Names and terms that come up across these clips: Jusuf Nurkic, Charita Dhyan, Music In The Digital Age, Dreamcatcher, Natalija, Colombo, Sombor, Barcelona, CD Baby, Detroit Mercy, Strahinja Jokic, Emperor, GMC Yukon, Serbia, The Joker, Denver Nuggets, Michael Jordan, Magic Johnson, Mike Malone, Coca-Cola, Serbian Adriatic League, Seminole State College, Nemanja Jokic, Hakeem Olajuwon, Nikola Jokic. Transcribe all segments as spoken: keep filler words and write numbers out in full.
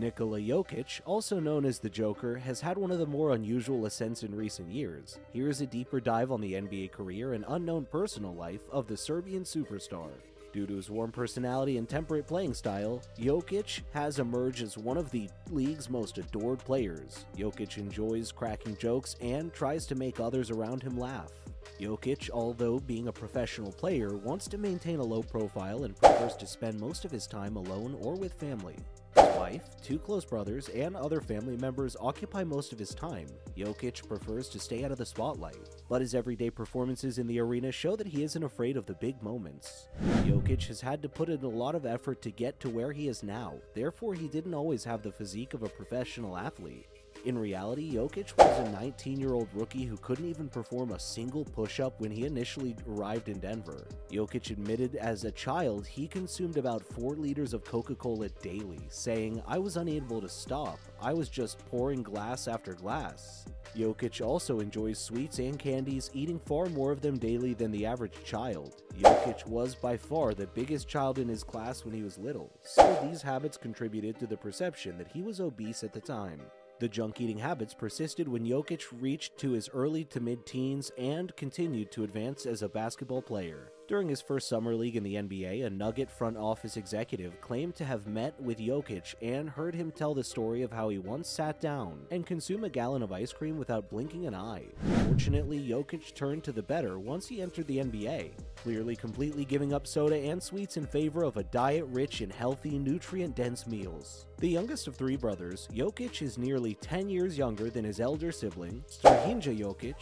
Nikola Jokic, also known as the Joker, has had one of the more unusual ascents in recent years. Here is a deeper dive on the N B A career and unknown personal life of the Serbian superstar. Due to his warm personality and temperate playing style, Jokic has emerged as one of the league's most adored players. Jokic enjoys cracking jokes and tries to make others around him laugh. Jokic, although being a professional player, wants to maintain a low profile and prefers to spend most of his time alone or with family. His wife, two close brothers, and other family members occupy most of his time. Jokic prefers to stay out of the spotlight, but his everyday performances in the arena show that he isn't afraid of the big moments. Jokic has had to put in a lot of effort to get to where he is now, therefore he didn't always have the physique of a professional athlete. In reality, Jokic was a nineteen-year-old rookie who couldn't even perform a single push-up when he initially arrived in Denver. Jokic admitted as a child he consumed about four liters of Coca-Cola daily, saying, "I was unable to stop. I was just pouring glass after glass." Jokic also enjoys sweets and candies, eating far more of them daily than the average child. Jokic was by far the biggest child in his class when he was little, so these habits contributed to the perception that he was obese at the time. The junk-eating habits persisted when Jokic reached to his early to mid-teens and continued to advance as a basketball player. During his first summer league in the N B A, a Nugget front office executive claimed to have met with Jokic and heard him tell the story of how he once sat down and consumed a gallon of ice cream without blinking an eye. Fortunately, Jokic turned to the better once he entered the N B A, clearly completely giving up soda and sweets in favor of a diet rich in healthy, nutrient-dense meals. The youngest of three brothers, Jokic is nearly ten years younger than his elder sibling, Strahinja Jokic.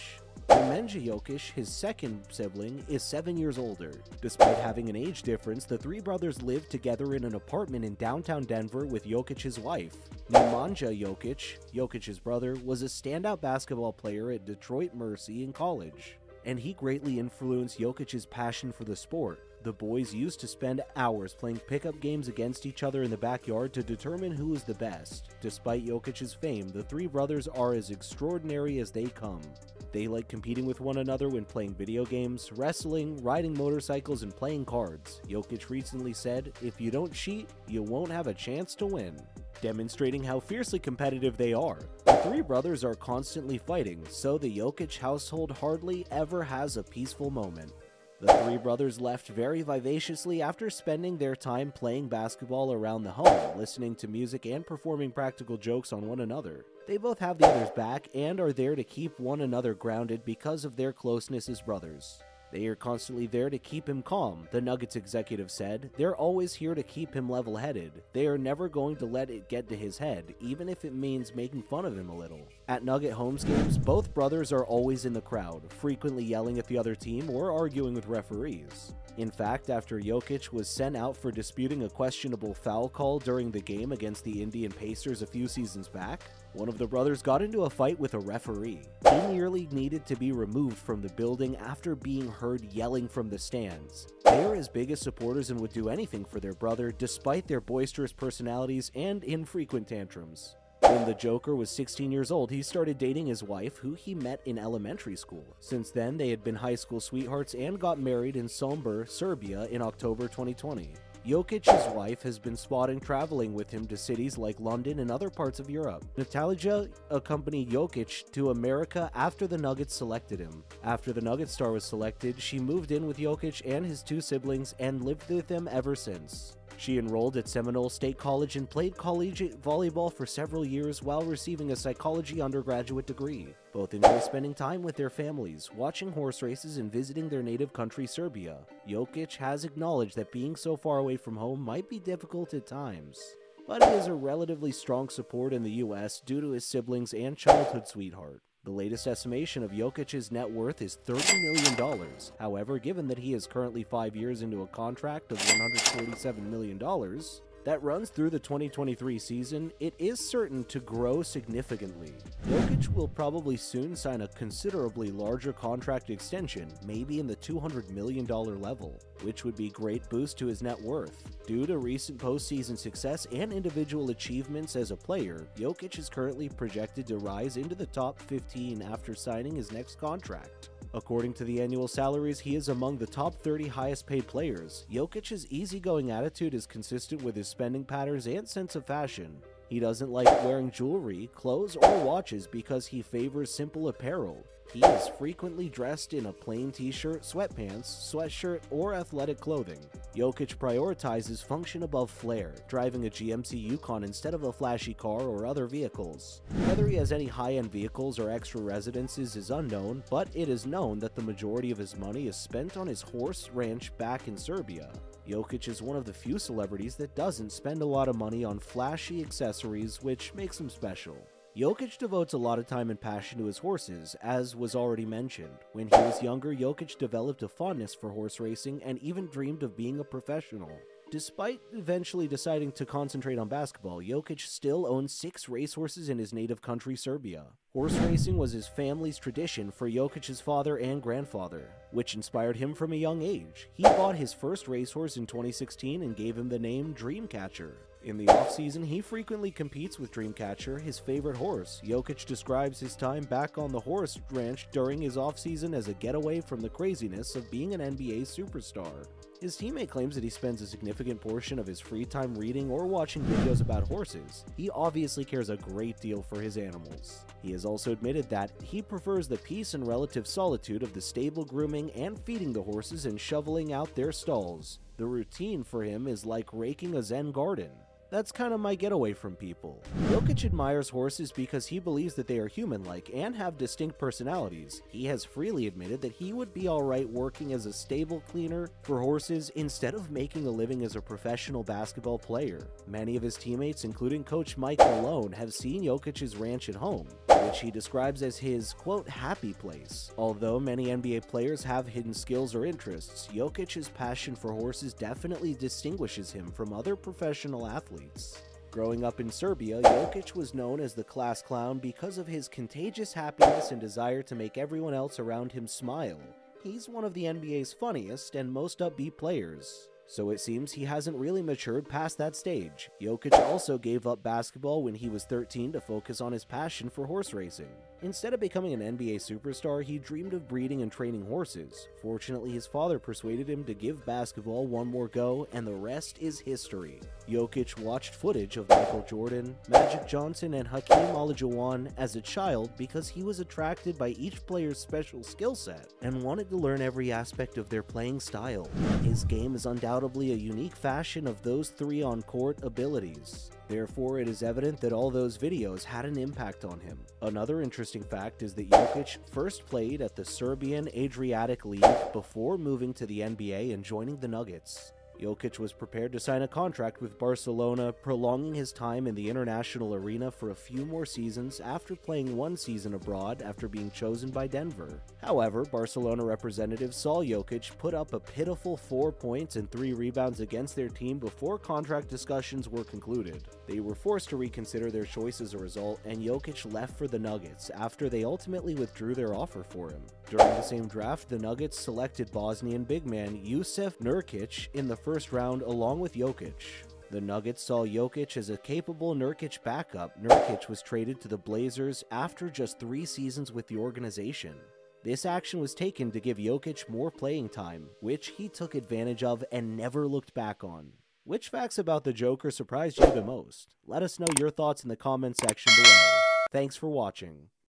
Nemanja Jokic, his second sibling, is seven years older. Despite having an age difference, the three brothers lived together in an apartment in downtown Denver with Jokic's wife. Nemanja Jokic, Jokic's brother, was a standout basketball player at Detroit Mercy in college, and he greatly influenced Jokic's passion for the sport. The boys used to spend hours playing pickup games against each other in the backyard to determine who was the best. Despite Jokic's fame, the three brothers are as extraordinary as they come. They like competing with one another when playing video games, wrestling, riding motorcycles, and playing cards. Jokic recently said, "If you don't cheat, you won't have a chance to win," demonstrating how fiercely competitive they are. The three brothers are constantly fighting, so the Jokic household hardly ever has a peaceful moment. The three brothers left very vivaciously after spending their time playing basketball around the home, listening to music and performing practical jokes on one another. They both have the other's back and are there to keep one another grounded because of their closeness as brothers. "They are constantly there to keep him calm," the Nuggets executive said. "They're always here to keep him level-headed. They are never going to let it get to his head, even if it means making fun of him a little." At Nugget homes games, both brothers are always in the crowd, frequently yelling at the other team or arguing with referees. In fact, after Jokic was sent out for disputing a questionable foul call during the game against the Indian Pacers a few seasons back, one of the brothers got into a fight with a referee. He nearly needed to be removed from the building after being heard yelling from the stands. They are his biggest supporters and would do anything for their brother, despite their boisterous personalities and infrequent tantrums. When the Joker was sixteen years old, he started dating his wife, who he met in elementary school. Since then, they had been high school sweethearts and got married in Sombor, Serbia in October twenty twenty. Jokic's wife has been spotted traveling with him to cities like London and other parts of Europe. Natalija accompanied Jokic to America after the Nuggets selected him. After the Nuggets star was selected, she moved in with Jokic and his two siblings and lived with them ever since. She enrolled at Seminole State College and played collegiate volleyball for several years while receiving a psychology undergraduate degree. Both enjoy spending time with their families, watching horse races, and visiting their native country, Serbia. Jokic has acknowledged that being so far away from home might be difficult at times, but he has a relatively strong support in the U S due to his siblings and childhood sweetheart. The latest estimation of Jokic's net worth is thirty million dollars. However, given that he is currently five years into a contract of one hundred forty-seven million dollars that runs through the twenty twenty-three season, it is certain to grow significantly. Jokic will probably soon sign a considerably larger contract extension, maybe in the two hundred million dollars level, which would be a great boost to his net worth. Due to recent postseason success and individual achievements as a player, Jokic is currently projected to rise into the top fifteen after signing his next contract. According to the annual salaries, he is among the top thirty highest-paid players. Jokic's easygoing attitude is consistent with his spending patterns and sense of fashion. He doesn't like wearing jewelry, clothes, or watches because he favors simple apparel. He is frequently dressed in a plain t-shirt, sweatpants, sweatshirt, or athletic clothing. Jokic prioritizes function above flair, driving a G M C Yukon instead of a flashy car or other vehicles. Whether he has any high-end vehicles or extra residences is unknown, but it is known that the majority of his money is spent on his horse ranch back in Serbia. Jokic is one of the few celebrities that doesn't spend a lot of money on flashy accessories, which makes him special. Jokic devotes a lot of time and passion to his horses, as was already mentioned. When he was younger, Jokic developed a fondness for horse racing and even dreamed of being a professional. Despite eventually deciding to concentrate on basketball, Jokic still owns six racehorses in his native country, Serbia. Horse racing was his family's tradition for Jokic's father and grandfather, which inspired him from a young age. He bought his first racehorse in twenty sixteen and gave him the name Dreamcatcher. In the offseason, he frequently competes with Dreamcatcher, his favorite horse. Jokic describes his time back on the horse ranch during his offseason as a getaway from the craziness of being an N B A superstar. His teammate claims that he spends a significant portion of his free time reading or watching videos about horses. He obviously cares a great deal for his animals. He has also admitted that he prefers the peace and relative solitude of the stable grooming and feeding the horses and shoveling out their stalls. The routine for him is like raking a Zen garden. That's kind of my getaway from people. Jokic admires horses because he believes that they are human-like and have distinct personalities. He has freely admitted that he would be alright working as a stable cleaner for horses instead of making a living as a professional basketball player. Many of his teammates, including coach Mike Malone, have seen Jokic's ranch at home, which he describes as his, quote, happy place. Although many N B A players have hidden skills or interests, Jokic's passion for horses definitely distinguishes him from other professional athletes. Growing up in Serbia, Jokic was known as the class clown because of his contagious happiness and desire to make everyone else around him smile. He's one of the N B A's funniest and most upbeat players. So it seems he hasn't really matured past that stage. Jokic also gave up basketball when he was thirteen to focus on his passion for horse racing. Instead of becoming an N B A superstar, he dreamed of breeding and training horses. Fortunately, his father persuaded him to give basketball one more go, and the rest is history. Jokic watched footage of Michael Jordan, Magic Johnson, and Hakeem Olajuwon as a child because he was attracted by each player's special skill set and wanted to learn every aspect of their playing style. His game is undoubtedly Undoubtedly a unique fashion of those three on-court abilities. Therefore, it is evident that all those videos had an impact on him. Another interesting fact is that Jokic first played at the Serbian Adriatic League before moving to the N B A and joining the Nuggets. Jokic was prepared to sign a contract with Barcelona, prolonging his time in the international arena for a few more seasons after playing one season abroad after being chosen by Denver. However, Barcelona representatives saw Jokic put up a pitiful four points and three rebounds against their team before contract discussions were concluded. They were forced to reconsider their choice as a result, and Jokic left for the Nuggets after they ultimately withdrew their offer for him. During the same draft, the Nuggets selected Bosnian big man Jusuf Nurkic in the first first round along with Jokic. The Nuggets saw Jokic as a capable Nurkic backup. Nurkic was traded to the Blazers after just three seasons with the organization. This action was taken to give Jokic more playing time, which he took advantage of and never looked back on. Which facts about the Joker surprised you the most? Let us know your thoughts in the comment section below. Thanks for watching.